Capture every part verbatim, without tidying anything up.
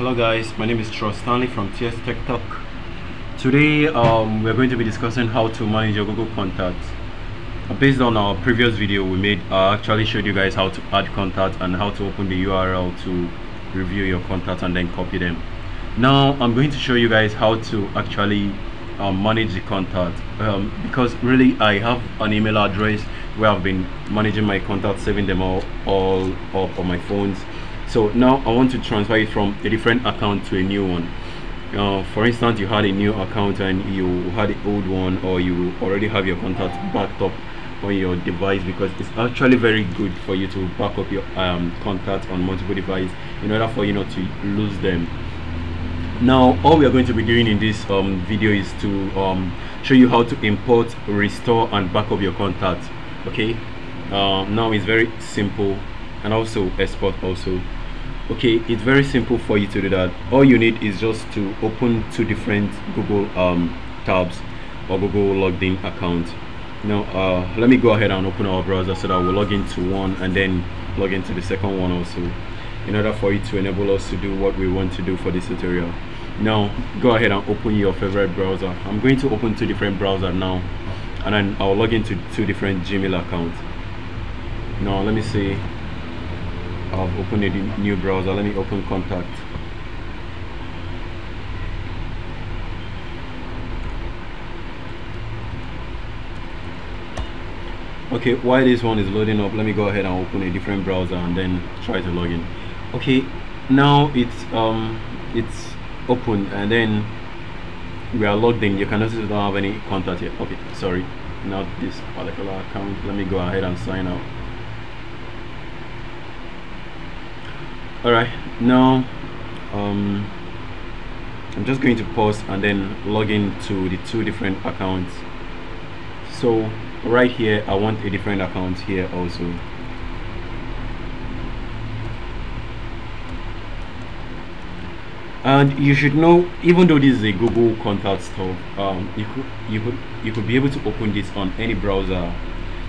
Hello guys, my name is Troy Stanley from T S Tech Talk. Today um, we're going to be discussing how to manage your Google Contacts. Based on our previous video we made, I uh, actually showed you guys how to add contacts and how to open the U R L to review your contacts and then copy them. Now I'm going to show you guys how to actually um, manage the contacts, um, because really I have an email address where I've been managing my contacts, saving them all, all up on my phones. So now I want to transfer it from a different account to a new one. Uh, for instance, you had a new account and you had the old one, or you already have your contacts backed up on your device, because it's actually very good for you to back up your um, contacts on multiple devices in order for you not to lose them. Now all we are going to be doing in this um, video is to um, show you how to import, restore and back up your contacts. Okay, uh, now it's very simple, and also export also. Okay, it's very simple for you to do that. All you need is just to open two different Google um, tabs or Google logged in accounts. Now uh, let me go ahead and open our browser so that we'll log into one and then log into the second one also, in order for it to enable us to do what we want to do for this tutorial. Now go ahead and open your favorite browser. I'm going to open two different browsers now, and then I'll log into two different Gmail accounts. Now let me see, I've opened a new browser. Let me open Contact. Okay, while this one is loading up, let me go ahead and open a different browser and then try to log in. Okay, now it's um it's open and then we are logged in. You can notice we don't have any contact here. Okay, sorry, not this particular account. Let me go ahead and sign out. Alright, now um, I'm just going to pause and then log in to the two different accounts. So right here I want a different account here also. And you should know, even though this is a Google Contacts tab, um, you could you could you could be able to open this on any browser.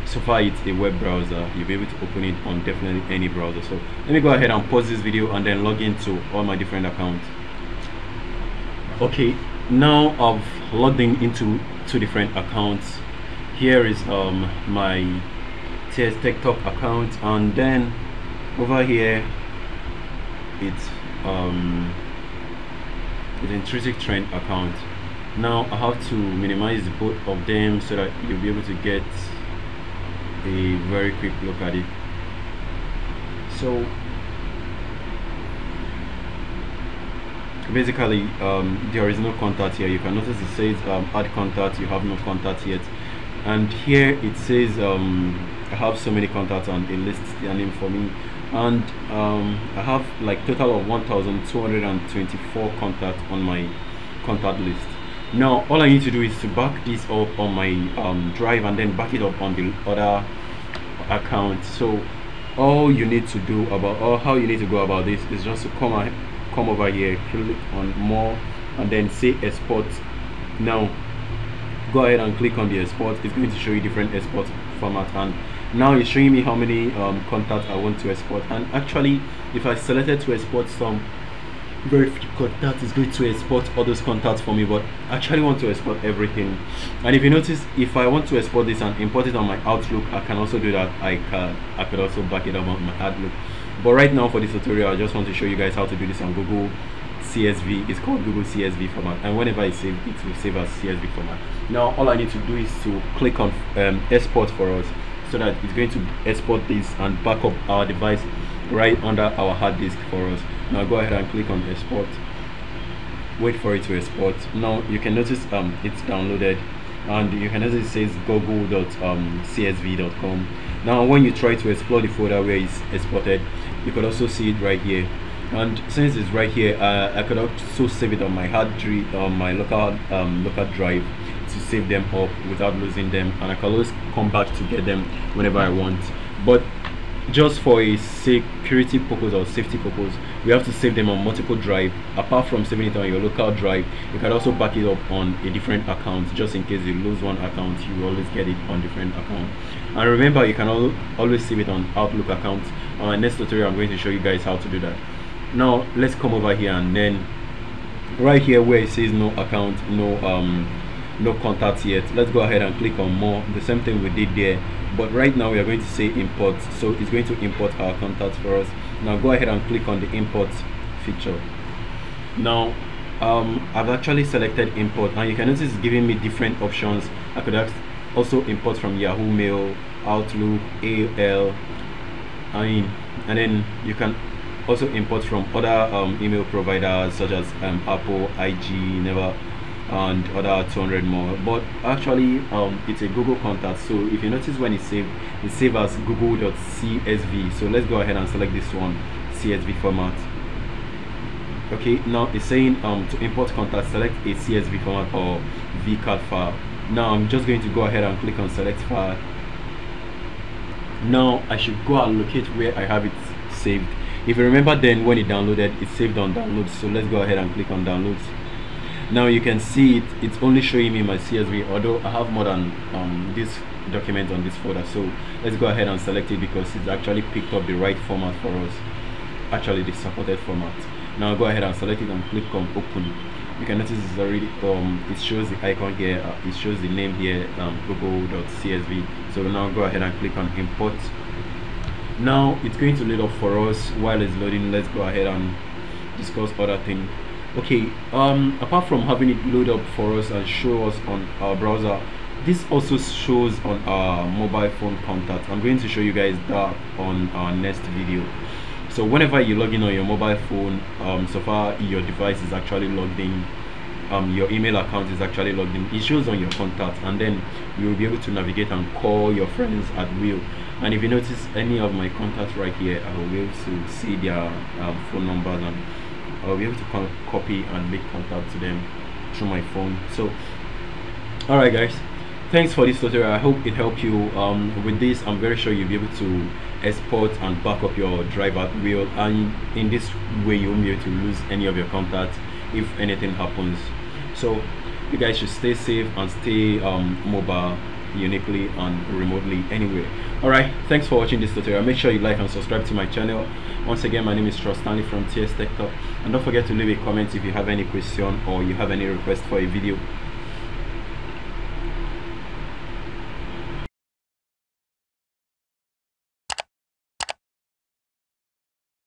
So far it's a web browser, you'll be able to open it on definitely any browser. So let me go ahead and pause this video and then log into all my different accounts. Okay, now I've logged in into two different accounts. Here is um, my T S Tech Talk account, and then over here it's um, the Intrinsic Trend account. Now I have to minimize both of them so that you'll be able to get a very quick look at it. So basically um, there is no contact here. You can notice it says um, add contact, you have no contact yet, and here it says um, I have so many contacts and it lists their name for me, and um, I have like total of one thousand two hundred twenty-four contacts on my contact list. Now all I need to do is to back this up on my um, drive and then back it up on the other account. So all you need to do about or how you need to go about this is just to come and come over here, click on more and then say export. Now go ahead and click on the export. It's going to show you different export format, and now it's showing me how many um, contacts I want to export. And actually if I selected to export some very few contacts, is going to export all those contacts for me, but I actually want to export everything. And if you notice, if I want to export this and import it on my Outlook, I can also do that. I can I could also back it up on my Outlook, but right now for this tutorial I just want to show you guys how to do this on Google C S V. It's called Google C S V format, and whenever I save it will save as C S V format. Now all I need to do is to click on um, export for us, so that it's going to export this and back up our device right under our hard disk for us. Now go ahead and click on export, wait for it to export. Now you can notice um it's downloaded, and you can notice it says google dot c s v dot com. Now when you try to explore the folder where it's exported, you could also see it right here, and since it's right here uh, I could also save it on my hard drive, on my local um, local drive, to save them up without losing them, and I can always come back to get them whenever I want. But just for a security purpose or safety purpose, we have to save them on multiple drive. Apart from saving it on your local drive, you can also back it up on a different account. Just in case you lose one account, you always get it on different account. And remember, you can always save it on Outlook accounts. On my next tutorial I'm going to show you guys how to do that. Now let's come over here, and then right here where it says no account, no um no contacts yet, let's go ahead and click on more, the same thing we did there. But right now we are going to say import, so it's going to import our contacts for us. Now go ahead and click on the import feature. Now um I've actually selected import, and you can notice it's giving me different options. I could also import from Yahoo Mail, Outlook, A O L, I mean, and then you can also import from other um, email providers such as um, Apple, I G, Never, and other two hundred more. But actually um, it's a Google contact, so if you notice when it's saved, it's saved as google dot C S V. So let's go ahead and select this one, C S V format. Okay, now it's saying um, to import contact, select a C S V format or vCard file. Now I'm just going to go ahead and click on select file. Now I should go and locate where I have it saved. If you remember, then when it downloaded, it's saved on downloads. So let's go ahead and click on downloads. Now you can see it, it's only showing me my C S V, although I have more than um, this document on this folder. So let's go ahead and select it because it's actually picked up the right format for us, actually the supported format. Now go ahead and select it and click on open. You can notice it's already um it shows the icon here, uh, it shows the name here, um, google dot C S V. So now go ahead and click on import. Now it's going to load up for us. While it's loading, let's go ahead and discuss other things. Okay, um apart from having it load up for us and show us on our browser, this also shows on our mobile phone contacts. I'm going to show you guys that on our next video. So whenever you log in on your mobile phone, um, so far your device is actually logged in, um, your email account is actually logged in, it shows on your contacts, and then you'll be able to navigate and call your friends at will. And if you notice any of my contacts right here, I will be able to see their um, phone numbers, and I will be able to copy and make contact to them through my phone. So, alright guys, thanks for this tutorial. I hope it helped you. Um, with this, I'm very sure you'll be able to export and back up your drive at will, and in this way you won't be able to lose any of your contacts if anything happens. So you guys should stay safe and stay um, mobile, uniquely and remotely anyway. Alright, thanks for watching this tutorial. Make sure you like and subscribe to my channel. Once again, my name is Troy Stanley from T S Tech Talk, and don't forget to leave a comment if you have any question or you have any request for a video.